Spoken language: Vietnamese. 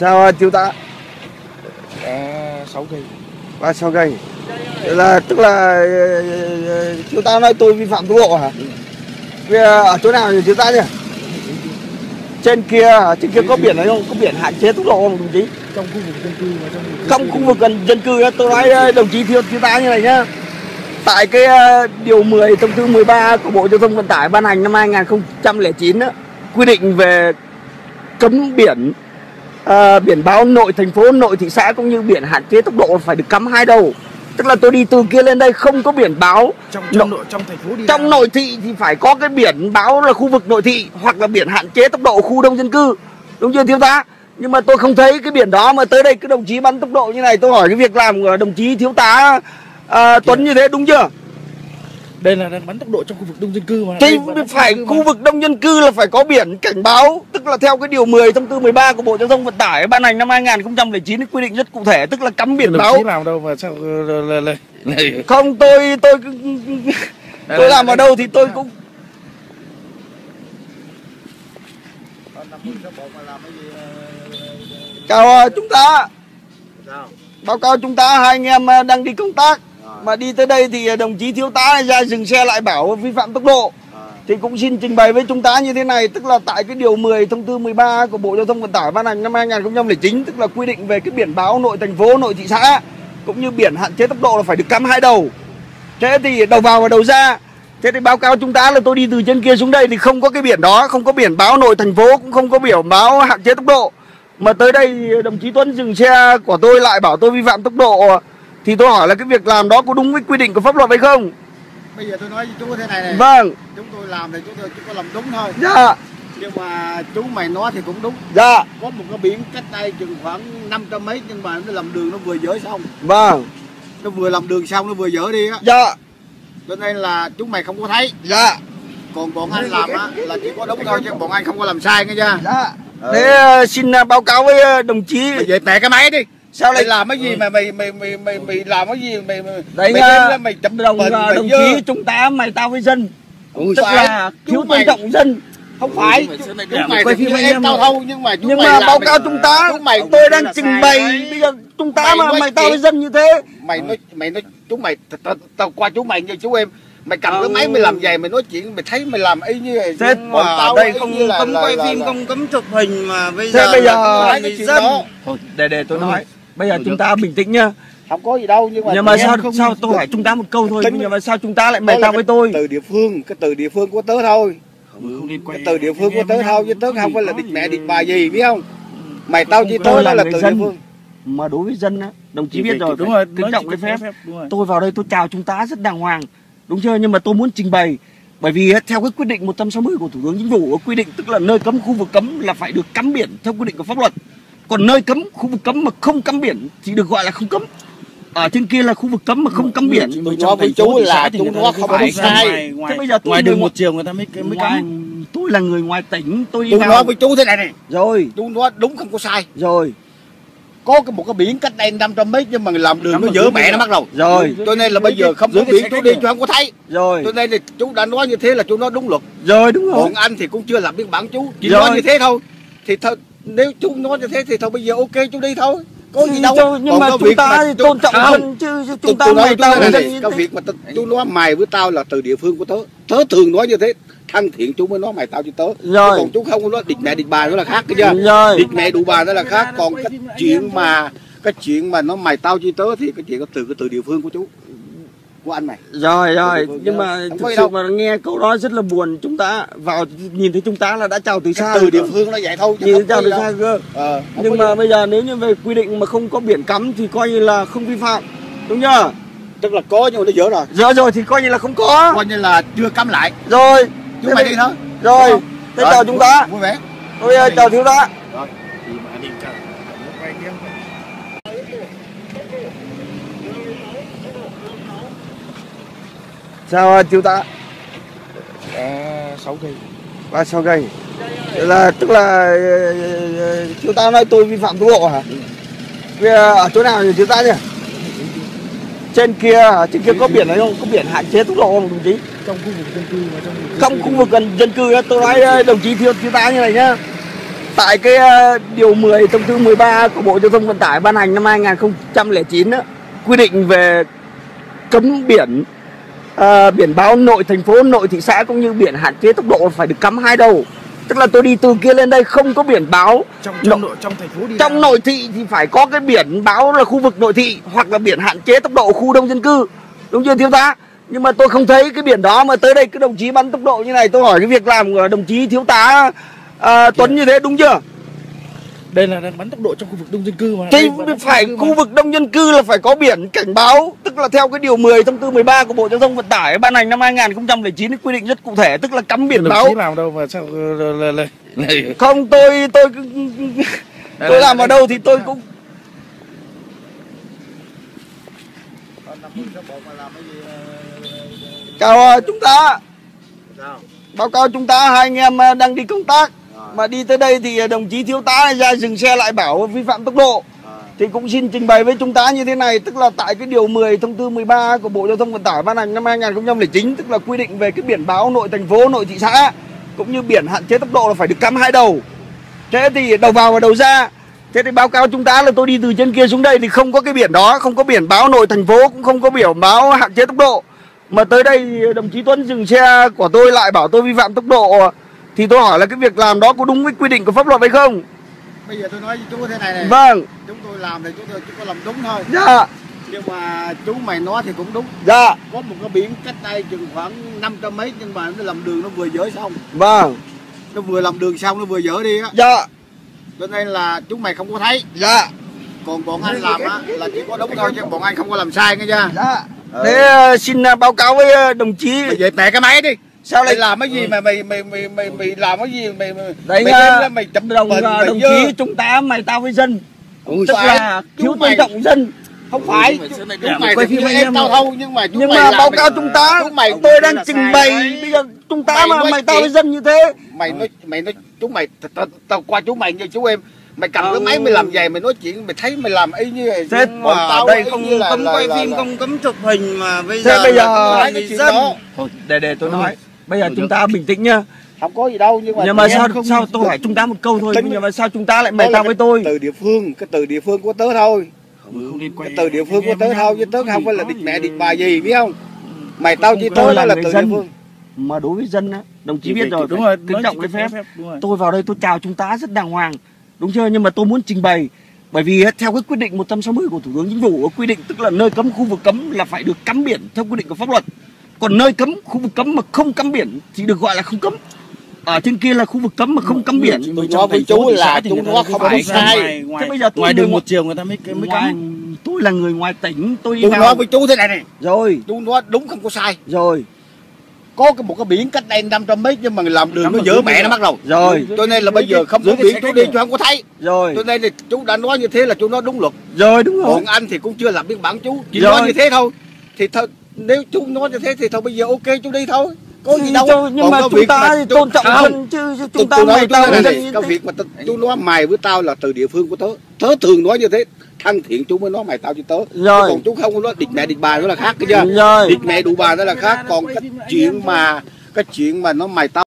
Sao thiếu tá? 6 cây. 36 cây. Là tức là thiếu tá nói tôi vi phạm tốc độ hả? Vì ở chỗ nào thì thiếu tá nhỉ? Trên kia có biển đấy không? Có biển hạn chế tốc độ không đồng chí? Trong khu vực dân cư và trong khu vực gần dân cư tôi nói đồng chí thiếu tá như này nhá. Tại cái điều 10 thông tư 13 của Bộ Giao thông Vận tải ban hành năm 2009 đó, quy định về cấm biển biển báo nội thành phố, nội thị xã cũng như biển hạn chế tốc độ phải được cắm hai đầu. Tức là tôi đi từ kia lên đây không có biển báo trong thành phố, đi trong nội thị thì phải có cái biển báo là khu vực nội thị hoặc là biển hạn chế tốc độ khu đông dân cư, đúng chưa thiếu tá? Nhưng mà tôi không thấy cái biển đó, mà tới đây cái đồng chí bắn tốc độ như này, tôi hỏi cái việc làm của đồng chí thiếu tá Tuấn như thế đúng chưa? Đây là bắn tốc độ trong khu vực đông dân cư mà. Thì phải khu vực đông dân cư là phải có biển cảnh báo. Tức là theo cái điều 10 thông tư 13 của Bộ Giao thông Vận tải ban hành năm 2009 quy định rất cụ thể, tức là cắm biển báo. Làm đâu mà sao không tôi làm ở đâu thì tôi cũng chào chúng ta. Báo cáo chúng ta hai anh em đang đi công tác mà đi tới đây thì đồng chí thiếu tá ra dừng xe lại bảo vi phạm tốc độ, thì cũng xin trình bày với chúng ta như thế này. Tức là tại cái điều 10 thông tư 13 của Bộ Giao thông Vận tải ban hành năm 2009, tức là quy định về cái biển báo nội thành phố, nội thị xã cũng như biển hạn chế tốc độ là phải được cắm hai đầu. Thế thì đầu vào và đầu ra. Thế thì báo cáo chúng ta là tôi đi từ trên kia xuống đây thì không có cái biển đó, không có biển báo nội thành phố, cũng không có biển báo hạn chế tốc độ. Mà tới đây đồng chí Tuấn dừng xe của tôi lại bảo tôi vi phạm tốc độ, thì tôi hỏi là cái việc làm đó có đúng với quy định của pháp luật hay không? Bây giờ tôi nói với chú thế này này. Vâng. Chúng tôi làm thì chúng tôi làm đúng thôi. Dạ. Nhưng mà chú mày nói thì cũng đúng. Dạ. Có một cái biển cách đây chừng khoảng 500 mấy, nhưng mà nó làm đường nó vừa dỡ xong. Vâng. Nó vừa làm đường xong nó vừa dỡ đi á. Dạ. Cho nên là chú mày không có thấy. Dạ. Còn bọn anh làm á là chỉ có đúng thôi, chứ bọn anh không có làm sai nghe chưa? Dạ. Thế xin báo cáo với đồng chí. Mày về tè cái máy đi. Sao lại làm cái gì mà mày làm cái gì mày chậm đầu đồng chí chúng ta, mày tao với dân. Tức là thiếu tôn trọng dân. Không phải mày em tao thâu, nhưng mà báo cáo chúng ta, tôi đang trình bày bây giờ chúng ta mà mày tao với dân như thế. Mày nói chúng mày tao qua chú mày như chú em. Mày cầm cái máy mày làm giày, mày nói chuyện, mày thấy mày làm y như thế. Còn tao đây không cấm quay phim, không cấm chụp hình mà bây giờ. Thế bây giờ người dân. Thôi để tôi nói. Bây giờ chúng ta bình tĩnh nhá. Không có gì đâu, nhưng mà sao tôi hỏi chúng ta một câu thôi, nhưng mà sao chúng ta lại mày tao với tôi? Từ địa phương, cái từ địa phương của tớ thôi. Cái từ địa phương của tớ thôi, chứ tớ không phải là địch mẹ địch bà gì biết không? Mày tao chỉ tôi là từ địa phương. Mà đối với dân á, đồng chí biết rồi, đúng rồi, kính trọng cái phép. Tôi vào đây tôi chào chúng ta rất đàng hoàng, đúng chưa? Nhưng mà tôi muốn trình bày, bởi vì theo cái quyết định 160 của Thủ tướng Chính phủ quy định, tức là nơi cấm, khu vực cấm là phải được cắm biển theo quy định của pháp luật. Còn nơi cấm, khu vực cấm mà không cắm biển thì được gọi là không cấm. Ở trên kia là khu vực cấm mà không cắm biển. Tôi nói với chú là chúng nó không phải sai. Thế bây giờ tôi ngoài đường một chiều người ta mới cấm. Tôi là người ngoài tỉnh, tôi đi. Tôi nói với chú thế này này. Rồi. Chú nói đúng không có sai. Rồi. Có một cái biển cách đây 500 mét nhưng mà làm đường nó dỡ mẹ nó bắt đầu. Rồi. Cho nên là bây giờ không có biển chú đi chú không có thấy. Rồi. Cho nên là chú đã nói như thế là chú nói đúng luật. Rồi đúng rồi. Còn anh thì cũng chưa làm biên bản chú, chỉ nói như thế thôi. Thì thôi. Nếu chú nói như thế thì thôi bây giờ ok chú đi thôi. Có gì đâu. Nhưng mà chúng ta tôn trọng dân chứ chúng ta mày tao với dân. Cái việc mà chú nói mày với tao là từ địa phương của tớ. Tớ thường nói như thế. Thân thiện chú mới nói mày tao với tớ. Còn chú không nói địch mẹ địch bà đó là khác cái chưa. Địch mẹ đủ bà đó là khác. Còn cái chuyện mà nó mày tao với tớ thì cái chuyện từ địa phương của chú. Của anh mày. Rồi. Nhưng mà thực sự mà nghe câu đó rất là buồn. Chúng ta vào nhìn thấy chúng ta là đã chào từ xa. Từ địa phương nó vậy thôi. Nhìn chào từ xa cơ. Nhưng mà bây giờ nếu như về quy định mà không có biển cấm thì coi như là không vi phạm, đúng chưa? Tức là có nhưng mà nó dỡ rồi. Dỡ rồi thì coi như là không có. Coi như là chưa cấm lại. Rồi. Chúng mày đi thôi. Rồi. Thế chào chúng ta. Vui vẻ. Tôi chào thiếu tá. Rồi. Sao thiếu tá? 36 cây. 36 cây. Là tức là thiếu tá nói tôi vi phạm tốc độ hả? Vì ở chỗ nào thì thiếu tá nhỉ? Trên kia có biển đấy không? Có biển hạn chế tốc độ không đồng chí? Trong khu vực dân cư và trong khu vực gần dân cư tôi nói đồng chí thiếu tá như này nhá. tại cái điều 10 thông tư 13 của Bộ Giao thông Vận tải ban hành năm 2009 đó, quy định về cấm biển, biển báo nội thành phố, nội thị xã cũng như biển hạn chế tốc độ phải được cắm hai đầu. Tức là tôi đi từ kia lên đây không có biển báo trong thành phố, đi trong nội thị thì phải có cái biển báo là khu vực nội thị hoặc là biển hạn chế tốc độ khu đông dân cư, đúng chưa thiếu tá? Nhưng mà tôi không thấy cái biển đó, mà tới đây cái đồng chí bắn tốc độ như này. Tôi hỏi cái việc làm của đồng chí thiếu tá Tuấn như thế đúng chưa? Đây là bắn tốc độ trong khu vực đông dân cư mà. Thì phải khu vực đông dân cư là phải có biển cảnh báo. Tức là theo cái điều 10 thông tư 13 của Bộ Giao thông Vận tải ban hành năm 2009 quy định rất cụ thể, tức là cắm biển báo. Làm đâu mà sao không tôi làm ở đâu thì tôi cũng chào chúng ta. Báo cáo chúng ta hai anh em đang đi công tác mà đi tới đây thì đồng chí thiếu tá ra dừng xe lại bảo vi phạm tốc độ, thì cũng xin trình bày với chúng ta như thế này. Tức là tại cái điều 10 thông tư 13 của Bộ Giao thông Vận tải ban hành năm 2009, tức là quy định về cái biển báo nội thành phố, nội thị xã cũng như biển hạn chế tốc độ là phải được cắm hai đầu. Thế thì đầu vào và đầu ra. Thế thì báo cáo chúng ta là tôi đi từ trên kia xuống đây thì không có cái biển đó, không có biển báo nội thành phố, cũng không có biển báo hạn chế tốc độ. Mà tới đây đồng chí Tuấn dừng xe của tôi lại bảo tôi vi phạm tốc độ, thì tôi hỏi là cái việc làm đó có đúng với quy định của pháp luật hay không? Bây giờ tôi nói với chú thế này này. Vâng. Chúng tôi làm thì chúng tôi làm đúng thôi. Dạ. Nhưng mà chú mày nói thì cũng đúng. Dạ. Có một cái biển cách đây chừng khoảng 500 mấy nhưng mà nó làm đường nó vừa dỡ xong. Vâng. Nó vừa làm đường xong nó vừa dỡ đi á. Dạ. Cho nên là chú mày không có thấy. Dạ. Còn bọn anh làm á là chỉ có đúng thôi chứ bọn anh không có làm sai nghe chưa? Dạ. Thế xin báo cáo với đồng chí. Mày về tè cái máy đi. Sao lại làm cái gì mà mày làm cái gì mày chậm đồng chí chúng ta mày tao với dân. Tức là thiếu tôn trọng dân. Không phải chúng mày tao thâu nhưng mà báo cáo chúng ta tôi đang trình bày bây giờ chúng ta mà mày tao với dân như thế. Mày nói chúng mày tao qua chú mày như chú em. Mày cầm cái máy mày làm giày mày nói chuyện mày thấy mày làm y như thế mà đây không cấm quay phim không cấm chụp hình mà bây giờ dân. Thôi để tôi nói. Bây giờ chúng ta bình tĩnh nhá. Không có gì đâu nhưng mà sao tôi hỏi chúng ta một câu thôi. Nhưng mà sao chúng ta lại mày tao với tôi? Từ địa phương, cái từ địa phương của tớ thôi. Cái từ địa phương của tớ thôi chứ tớ không phải là địch mẹ địch bà gì biết không? Mày tao với tôi là từ địa phương. Mà đối với dân á, đồng chí biết rồi, đúng rồi, kính trọng cái phép. Tôi vào đây tôi chào chúng ta rất đàng hoàng. Đúng chưa? Nhưng mà tôi muốn trình bày. Bởi vì theo cái quyết định 160 của Thủ tướng Chính phủ quy định tức là nơi cấm, khu vực cấm là phải được cắm biển theo quy định của pháp luật. Còn nơi cấm, khu vực cấm mà không cắm biển thì được gọi là không cấm. Ở trên kia là khu vực cấm mà không cắm biển. Tôi cho với chú là chúng nó không phải sai. Thế bây giờ tôi ngoài đường một chiều người ta mới cắm. Tôi là người ngoài tỉnh, tôi nói với chú thế này này. Rồi, chú nói đúng không có sai. Rồi. Có một cái biển cách đây 500 mét nhưng mà làm đường nó dỡ mẹ nó bắt đầu. Rồi. Cho nên là bây giờ không có biển chú đi chú không có thấy. Rồi. Cho nên thì chú đã nói như thế là chú nói đúng luật. Rồi đúng rồi. Còn anh thì cũng chưa làm biên bản chú, chỉ nói như thế thôi. Thì thôi nếu chú nói như thế thì thôi bây giờ ok chú đi thôi. Có gì đâu. Nhưng mà chúng ta tôn trọng dân chứ chúng ta mày tao với dân. Cái việc mà chú nói mày với tao là từ địa phương của tớ. Tớ thường nói như thế. Thân thiện chú mới nói mày tao với tớ. Rồi. Còn chú không có nói địch mẹ địch bà nó là khác cái chưa? Rồi. Địch mẹ đủ bà nó là khác. Còn cái chuyện mà nó mày tao